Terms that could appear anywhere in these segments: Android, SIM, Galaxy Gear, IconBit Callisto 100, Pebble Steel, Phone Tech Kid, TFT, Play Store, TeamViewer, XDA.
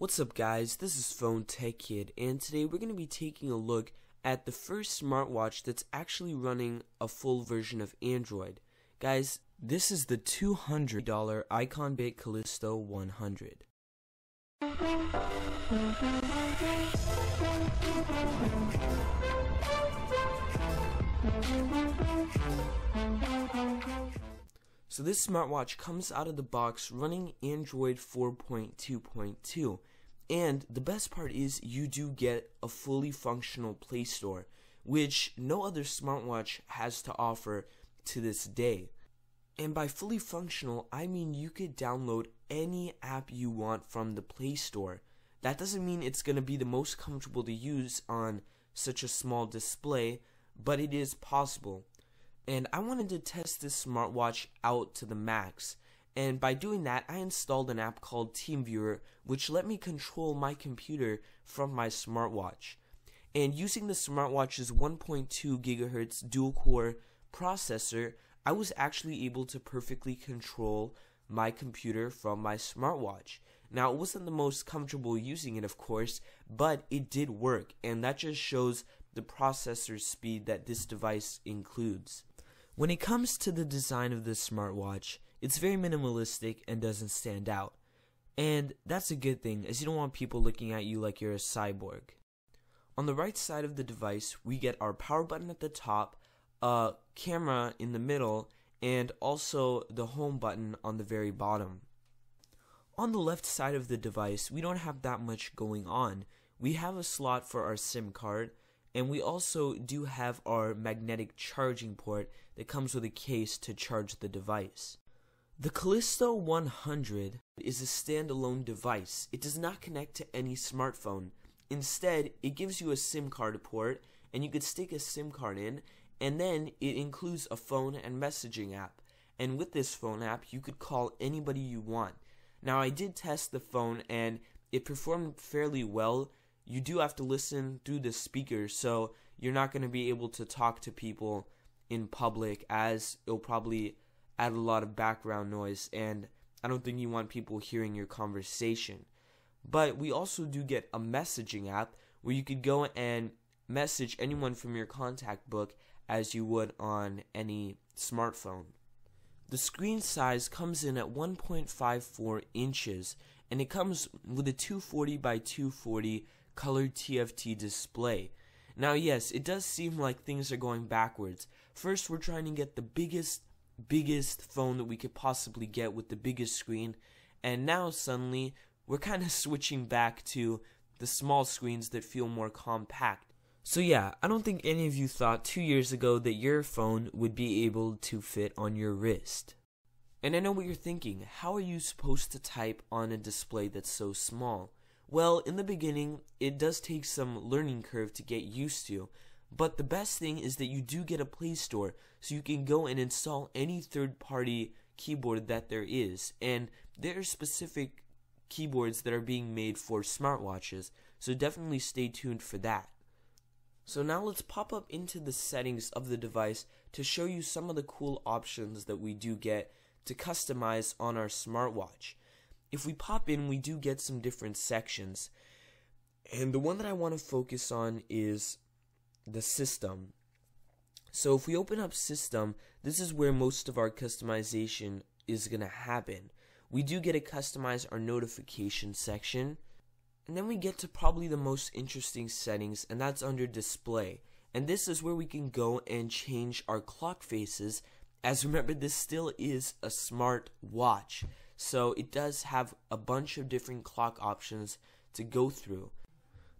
What's up guys, this is Phone Tech Kid, and today we're going to be taking a look at the first smartwatch that's actually running a full version of Android. Guys, this is the $200 IconBit Callisto 100. So this smartwatch comes out of the box running Android 4.2.2, and the best part is you do get a fully functional Play Store, which no other smartwatch has to offer to this day. And by fully functional, I mean you could download any app you want from the Play Store. That doesn't mean it's going to be the most comfortable to use on such a small display, but it is possible. And I wanted to test this smartwatch out to the max, and by doing that I installed an app called TeamViewer, which let me control my computer from my smartwatch. And using the smartwatch's 1.2 GHz dual core processor, I was actually able to perfectly control my computer from my smartwatch. Now, it wasn't the most comfortable using it, of course, but it did work, and that just shows the processor speed that this device includes. When it comes to the design of this smartwatch, it's very minimalistic and doesn't stand out. And that's a good thing, as you don't want people looking at you like you're a cyborg. On the right side of the device, we get our power button at the top, a camera in the middle, and also the home button on the very bottom. On the left side of the device, we don't have that much going on. We have a slot for our SIM card, and we also do have our magnetic charging port that comes with a case to charge the device. The Callisto 100 is a standalone device. It does not connect to any smartphone. Instead, it gives you a SIM card port, and you could stick a SIM card in, and then it includes a phone and messaging app. And with this phone app, you could call anybody you want. Now, I did test the phone, and it performed fairly well. You do have to listen through the speaker, so you're not going to be able to talk to people in public, as it'll probably add a lot of background noise, and I don't think you want people hearing your conversation. But we also do get a messaging app where you could go and message anyone from your contact book as you would on any smartphone. The screen size comes in at 1.54 inches, and it comes with a 240 by 240 colored TFT display. Now yes, it does seem like things are going backwards. First, we're trying to get the biggest phone that we could possibly get with the biggest screen, and now suddenly we're kind of switching back to the small screens that feel more compact. So yeah, I don't think any of you thought 2 years ago that your phone would be able to fit on your wrist. And I know what you're thinking, how are you supposed to type on a display that's so small? Well, in the beginning, it does take some learning curve to get used to, but the best thing is that you do get a Play Store, so you can go and install any third-party keyboard that there is, and there are specific keyboards that are being made for smartwatches, so definitely stay tuned for that. So now let's pop up into the settings of the device to show you some of the cool options that we do get to customize on our smartwatch. If we pop in, we do get some different sections, and the one that I want to focus on is the system. So if we open up system, this is where most of our customization is going to happen. We do get to customize our notification section, and then we get to probably the most interesting settings, and that's under display. And this is where we can go and change our clock faces, as remember, this still is a smart watch. So it does have a bunch of different clock options to go through.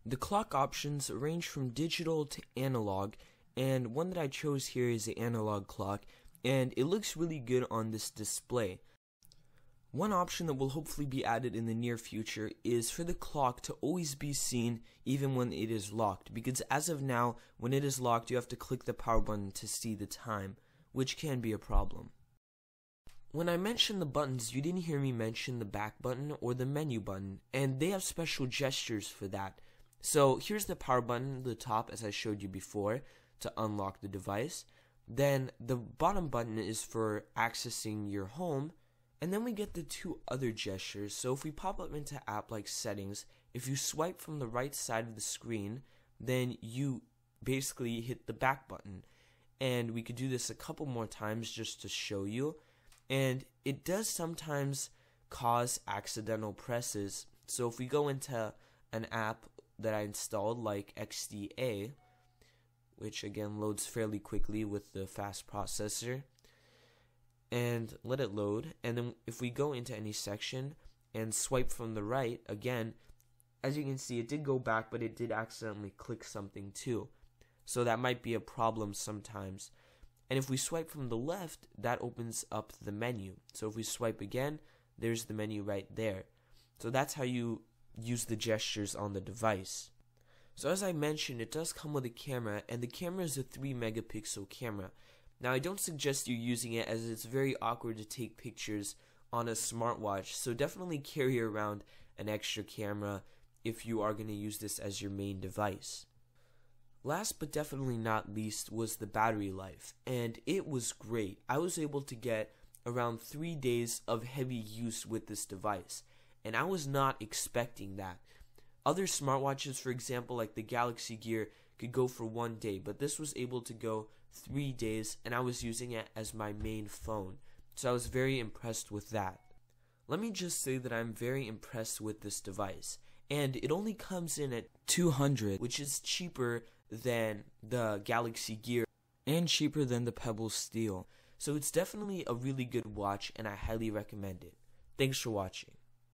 The clock options range from digital to analog, and one that I chose here is the analog clock, and it looks really good on this display. One option that will hopefully be added in the near future is for the clock to always be seen even when it is locked, because as of now, when it is locked, you have to click the power button to see the time, which can be a problem. When I mentioned the buttons, you didn't hear me mention the back button or the menu button, and they have special gestures for that. So here's the power button at the top, as I showed you before, to unlock the device. Then the bottom button is for accessing your home, And then we get the two other gestures. So if we pop up into app like settings, if you swipe from the right side of the screen, then you basically hit the back button. And we could do this a couple more times just to show you. And it does sometimes cause accidental presses. So if we go into an app that I installed like XDA, which again loads fairly quickly with the fast processor, and let it load, and then if we go into any section and swipe from the right, again, as you can see, it did go back, but it did accidentally click something too. So that might be a problem sometimes. And if we swipe from the left, that opens up the menu. So if we swipe again, there's the menu right there. So that's how you use the gestures on the device. So as I mentioned, it does come with a camera, and the camera is a 3-megapixel camera. Now, I don't suggest you using it, as it's very awkward to take pictures on a smartwatch, so definitely carry around an extra camera if you are going to use this as your main device. Last but definitely not least was the battery life, and it was great. I was able to get around 3 days of heavy use with this device, and I was not expecting that. Other smartwatches, for example, like the Galaxy Gear, could go for 1 day, but this was able to go 3 days, and I was using it as my main phone, so I was very impressed with that. Let me just say that I'm very impressed with this device, and it only comes in at $200, which is cheaper than the Galaxy Gear and cheaper than the Pebble Steel, so it's definitely a really good watch, and I highly recommend it. Thanks for watching.